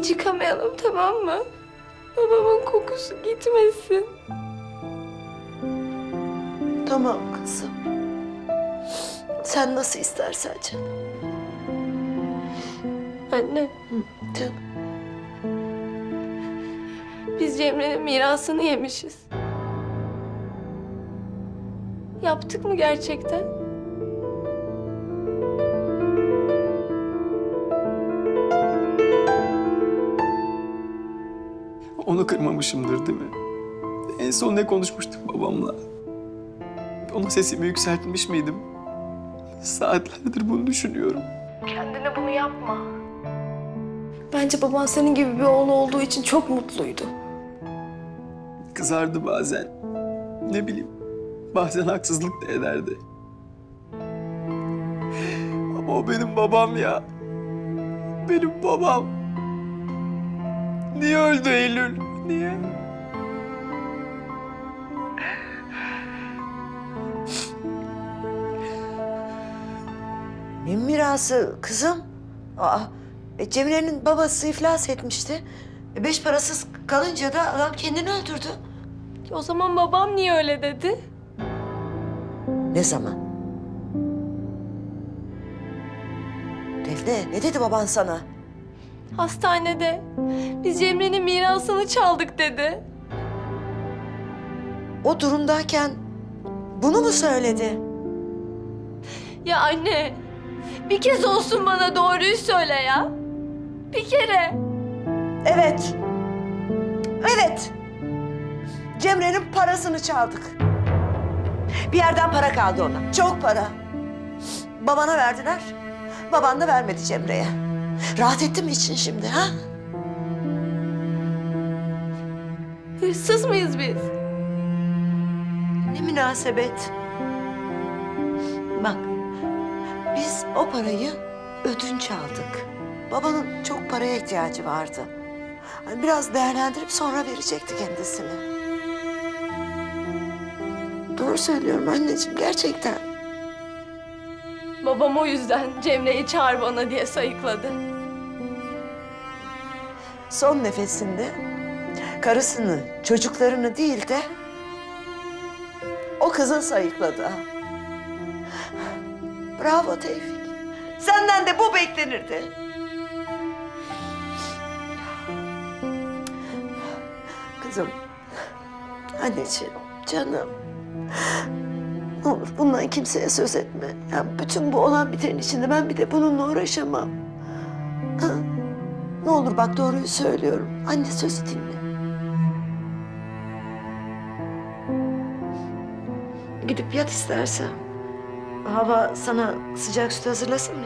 hiç yıkamayalım, tamam mı? Babamın kokusu gitmesin. Tamam kızım. Sen nasıl istersen canım. Anne. Hı, canım. Biz Cemre'nin mirasını yemişiz. Yaptık mı gerçekten? Onu kırmamışımdır değil mi? En son ne konuşmuştuk babamla? Ona sesimi yükseltmiş miydim? Saatlerdir bunu düşünüyorum. Kendine bunu yapma. Bence baban senin gibi bir oğlu olduğu için çok mutluydu. Kızardı bazen. Ne bileyim, bazen haksızlık da ederdi. Ama o benim babam ya. Benim babam. Niye öldü Eylül? Niye? Ne mirası kızım? Cemile'nin babası iflas etmişti. 5 parasız kalınca da adam kendini öldürdü. O zaman babam niye öyle dedi? Ne zaman? Defne, ne dedi baban sana? Hastanede. Biz Cemre'nin mirasını çaldık dedi. O durumdayken bunu mu söyledi? Ya anne, bir kez olsun bana doğruyu söyle ya. Bir kere. Evet. Evet. Cemre'nin parasını çaldık. Bir yerden para kaldı ona. Çok para. Babana verdiler. Baban da vermedi Cemre'ye. Rahat ettin mi için şimdi ha? Hırsız mıyız biz? Ne münasebet. Bak, biz o parayı ödünç aldık. Babanın çok paraya ihtiyacı vardı. Biraz değerlendirip sonra verecekti kendisini. Doğru söylüyorum anneciğim, gerçekten. Babam o yüzden Cemre'yi çağır bana diye sayıkladı. Son nefesinde karısını, çocuklarını değil de o kızı sayıkladı. Bravo Tevfik. Senden de bu beklenirdi. Kızım, anneciğim, canım. Ne olur bundan kimseye söz etme. Yani bütün bu olan bitenin içinde ben bir de bununla uğraşamam. Ha? Ne olur bak doğruyu söylüyorum. Anne sözü dinle. Gidip yat istersen. Hava sana sıcak süt hazırlasın mı?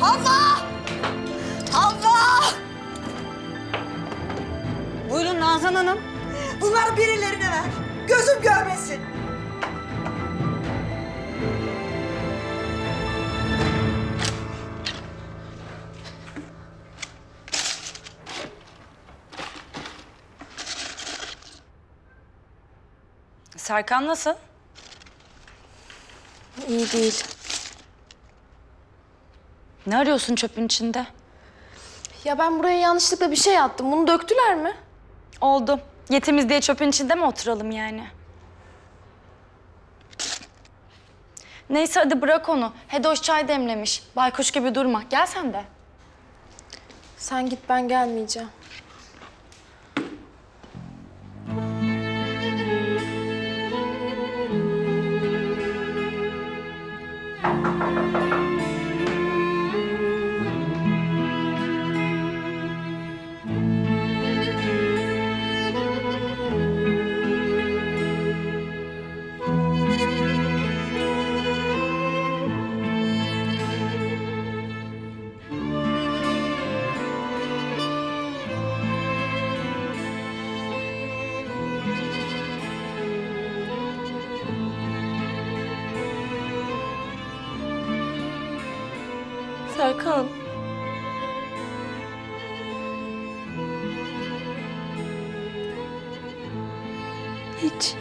Havva! Havva! Buyurun Nazan Hanım. Bunlar birilerine ver. Gözüm görmesin. Serkan nasıl? İyi değil. Ne arıyorsun çöpün içinde? Ya ben buraya yanlışlıkla bir şey attım. Bunu döktüler mi? Oldu. Yetimiz diye çöpün içinde mi oturalım yani? Neyse hadi bırak onu. Hedoş çay demlemiş. Baykuş gibi durma. Gel sen de. Sen git, ben gelmeyeceğim. Serkan. Hiç.